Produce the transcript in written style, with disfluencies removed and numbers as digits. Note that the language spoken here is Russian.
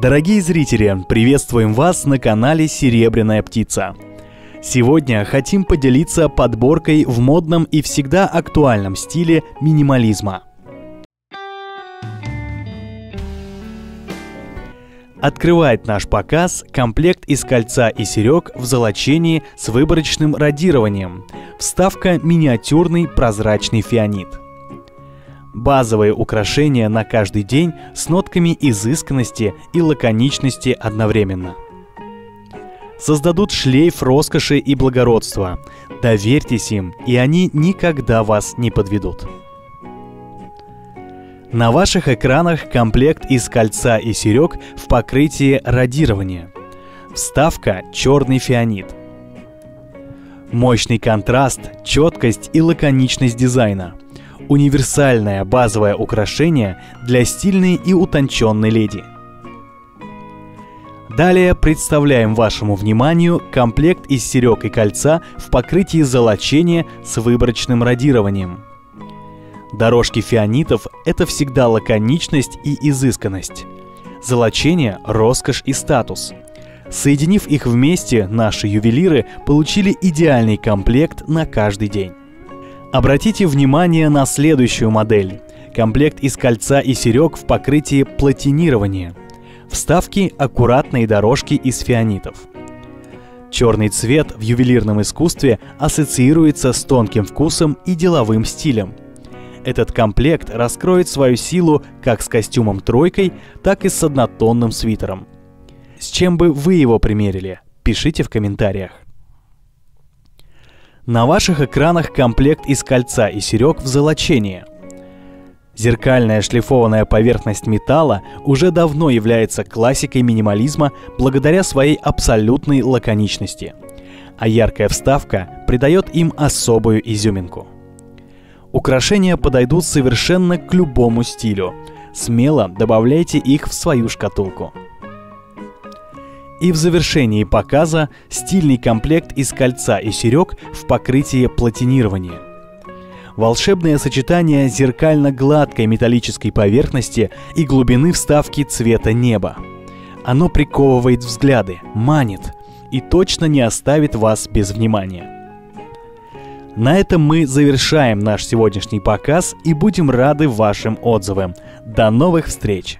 Дорогие зрители, приветствуем вас на канале Серебряная Птица. Сегодня хотим поделиться подборкой в модном и всегда актуальном стиле минимализма. Открывает наш показ комплект из кольца и серег в золочении с выборочным радированием. Вставка миниатюрный прозрачный фианит. Базовые украшения на каждый день с нотками изысканности и лаконичности одновременно. Создадут шлейф роскоши и благородства. Доверьтесь им, и они никогда вас не подведут. На ваших экранах комплект из кольца и серег в покрытии радирования. Вставка черный фианит. Мощный контраст, четкость и лаконичность дизайна. Универсальное базовое украшение для стильной и утонченной леди. Далее представляем вашему вниманию комплект из серег и кольца в покрытии золочения с выборочным радированием. Дорожки фианитов – это всегда лаконичность и изысканность. Золочение – роскошь и статус. Соединив их вместе, наши ювелиры получили идеальный комплект на каждый день. Обратите внимание на следующую модель. Комплект из кольца и серег в покрытии платинирования. Вставки – аккуратные дорожки из фианитов. Черный цвет в ювелирном искусстве ассоциируется с тонким вкусом и деловым стилем. Этот комплект раскроет свою силу как с костюмом-тройкой, так и с однотонным свитером. С чем бы вы его примерили? Пишите в комментариях. На ваших экранах комплект из кольца и серег в золочении. Зеркальная шлифованная поверхность металла уже давно является классикой минимализма благодаря своей абсолютной лаконичности, а яркая вставка придает им особую изюминку. Украшения подойдут совершенно к любому стилю. Смело добавляйте их в свою шкатулку. И в завершении показа стильный комплект из кольца и серег в покрытии платинирования. Волшебное сочетание зеркально-гладкой металлической поверхности и глубины вставки цвета неба. Оно приковывает взгляды, манит и точно не оставит вас без внимания. На этом мы завершаем наш сегодняшний показ и будем рады вашим отзывам. До новых встреч!